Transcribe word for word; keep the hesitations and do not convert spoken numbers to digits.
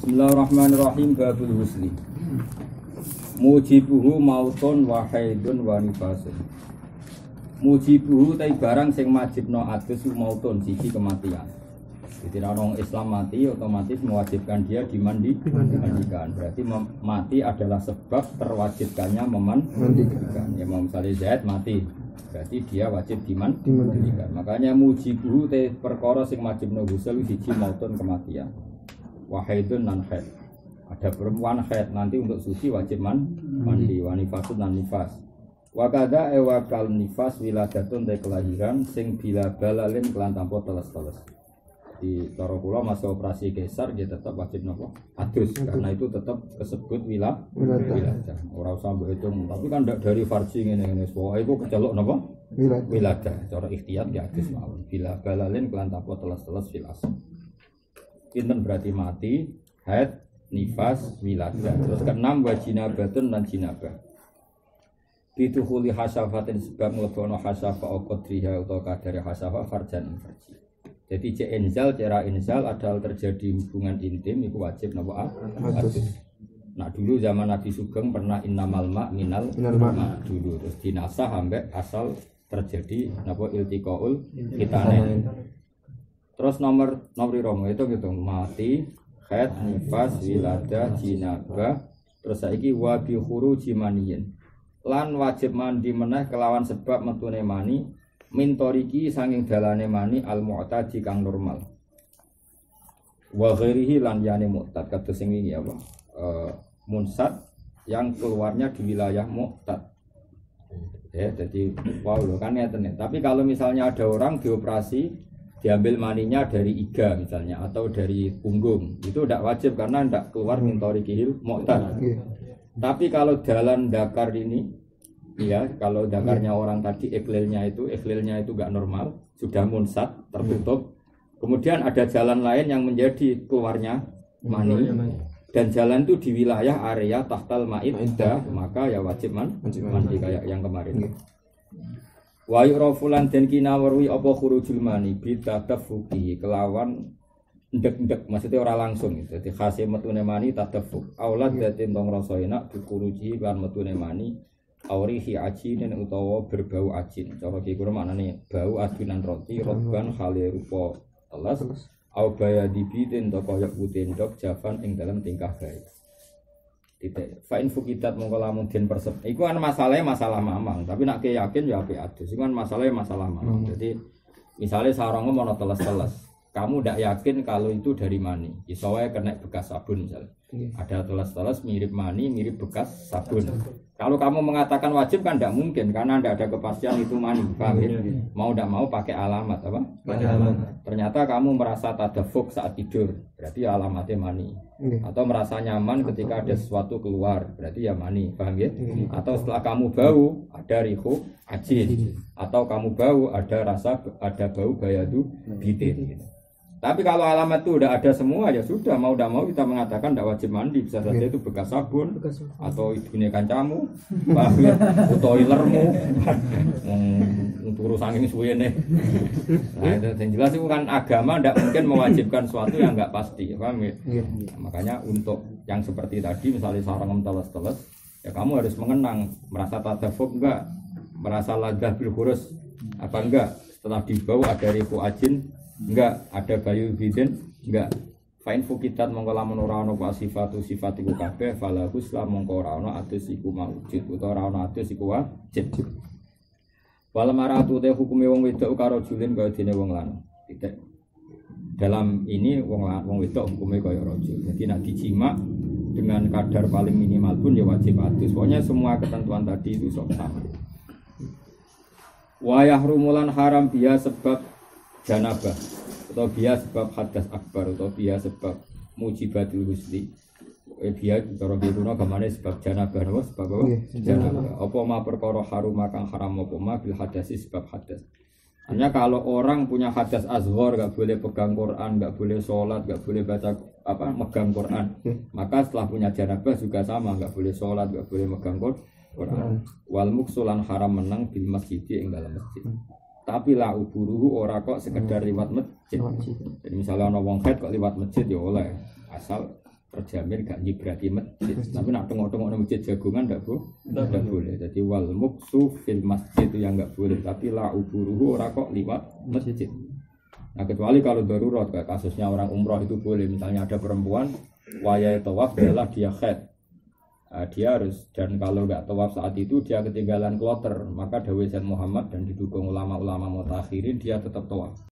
Bismillahirrahmanirrahim. Babul husli. Mujibuhu mautun wa haidun wa nifasun. Mujibuhu tai barang sing majibno adus mautun siji kematian. Jadi orang Islam mati otomatis mewajibkan dia dimandi, dimandikan. Berarti mati adalah sebab terwajibkannya memandikan. Ya Imam Salih Zaid mati. Berarti dia wajib dimandikan. Makanya mujibuhu tai perkara sing majibno husl siji mautun kematian. Wahidun nan haid. Ada perempuan haid nanti untuk suci wajib man, mandi. Wanifasud nan nifas. Wakada ewakal nifas wiladatun dari kelahiran sing bila balalin kelan tanpa teles-teles. Di cara kula masa operasi kesar dia tetap wajib nopo adus karena itu tetap kesebut wilah wiladah. Ora usah mbok hitung tapi kan ndak dari farji ngene-ngene pokoke iku kecelok nopo wiladah. Cara ikhtiyat ya adus mawon. Bila balalin kelan tanpa teles-teles fil asl. Kinten berarti mati, haid, nifas, wiladah. Terus keenam wa jinabatun dan jinabah. Bituhuli hasafatin sebab nglebono hasafa qadriha utawa kadare hasafa farjan farji. Jadi cek inzal, cara inzal adal terjadi hubungan intim itu wajib napa adus. Nah dulu zaman Nabi Sugeng pernah innamal ma minal ma dulu terus dinasah sampai asal terjadi napa iltiqaul khitanen. Terus nomor nomor romo itu gitu mati, haid, nifas, wiladah, jinabah. Terus saiki wa bi khuruji maniyin. Lan wajib mandi meneh kelawan sebab metune mani min tariqi sanging dalane mani al mu'tadi kang normal. Wa ghairihi lan yani mu'tad kados sing iki apa? E, munsad yang keluarnya di wilayah mu'tad. Ya, jadi wow lho kan ngeten. Tapi kalau misalnya ada orang dioperasi diambil maninya dari iga misalnya atau dari punggung itu tidak wajib karena tidak keluar mintori kihil mu'tad. Tapi kalau dalan dakar ini ya kalau dakarnya orang tadi iklilnya itu iklilnya itu nggak normal sudah munsat tertutup kemudian ada jalan lain yang menjadi keluarnya mani dan jalan itu di wilayah area tahtal ma'idah maka ya wajib man mandi kayak yang kemarin. Wa yurofulan dan kinawarwi apa khurujul mani bitatafuki kelawan ndek-ndek maksudnya orang langsung jadi khase metune mani tatafuk aulad datin tong rasa enak dikuruji lan metune mani aurihi ajinen utawa berbau ajin cara iki kira maknane bau adunan roti roban khali rupa telas au bayadi biten to kaya putih ndok javan ing dalam tingkah baik titik fain fukitat mongko lamun den persep iku kan masalahe masalah mamang tapi nek yakin ya apik adus iku kan masalahe masalah mamang hmm. Jadi misalnya sarangmu ana teles-teles kamu ndak yakin kalau itu dari mani iso wae kena bekas sabun misalnya hmm. Ada teles-teles mirip mani mirip bekas sabun hmm. Kalau kamu mengatakan wajib kan ndak mungkin karena ndak ada kepastian itu mani paham hmm. Mau ndak mau pakai alamat apa pakai alamat. Alamat ternyata kamu merasa tadafuk saat tidur berarti alamatnya mani. Atau merasa nyaman ketika ada sesuatu keluar berarti ya mani paham ya? Atau setelah kamu bau ada rihu ajin atau kamu bau ada rasa ada bau bayadu bitin gitu. Tapi kalau alamat itu udah ada semua ya sudah mau tidak mau kita mengatakan tidak wajib mandi bisa saja itu bekas sabun atau ibunya kancamu paham ya? Atau ilermu untuk urusan ini suwene. Nah, yang jelas itu kan agama tidak mungkin mewajibkan sesuatu yang nggak pasti, paham ya? Ya, ya. Makanya untuk yang seperti tadi, misalnya sarang teles-teles, ya kamu harus mengenang, merasa tadafuk enggak, merasa ladah bil khurus apa enggak, setelah dibau ada riku ajin enggak, ada bayu bidin enggak. Fain fukitat mongko lamun ora ana apa sifatu sifatiku kabeh falahus la mongko ora ana adus iku maujud utawa ora ana adus iku wajib. Wal maratu de hukume wong wedok karo julin kaya dene wong lanang. Titik. Dalam ini wong wong wedok hukume kaya rajul. Jadi nek dijima dengan kadar paling minimal pun ya wajib adus. Pokoknya semua ketentuan tadi itu sama. Wa yahrumulan haram biya sebab janabah atau biya sebab hadas akbar atau biya sebab mujibatul husli. Eh biya cara biruno kamane sebab janabah apa sebab apa janabah apa ma perkara harum kang haram apa ma bil hadasi sebab hadas. Hanya kalau orang punya hadas asghar enggak boleh pegang Quran, enggak boleh salat, enggak boleh baca apa megang Quran. Maka setelah punya janabah juga sama enggak boleh salat, enggak boleh megang Quran. Wal muksulan haram menang bil masjid ing dalam masjid. Tapi la uburuhu ora kok sekedar liwat masjid. Jadi misalnya ana wong haid kok liwat masjid ya oleh asal terjamin gak nyibraki masjid. Tapi nak tengok-tengok masjid jagungan enggak boleh. Enggak boleh. Jadi wal muksu fil masjid itu yang enggak boleh. Tapi la uburuhu ora kok liwat masjid. Nah, kecuali kalau darurat kayak kasusnya orang umroh itu boleh. Misalnya ada perempuan wayai tawaf adalah dia khed. Uh, dia harus, dan kalau enggak tawaf saat itu dia ketinggalan kloter, maka dawai Sayyid Muhammad dan didukung ulama-ulama mutakhirin dia tetap tawaf.